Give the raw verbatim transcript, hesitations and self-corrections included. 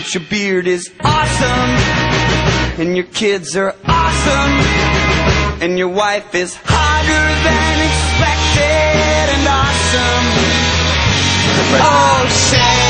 but your beard is awesome, and your kids are awesome, and your wife is hotter than expected and awesome. Oh, Shay.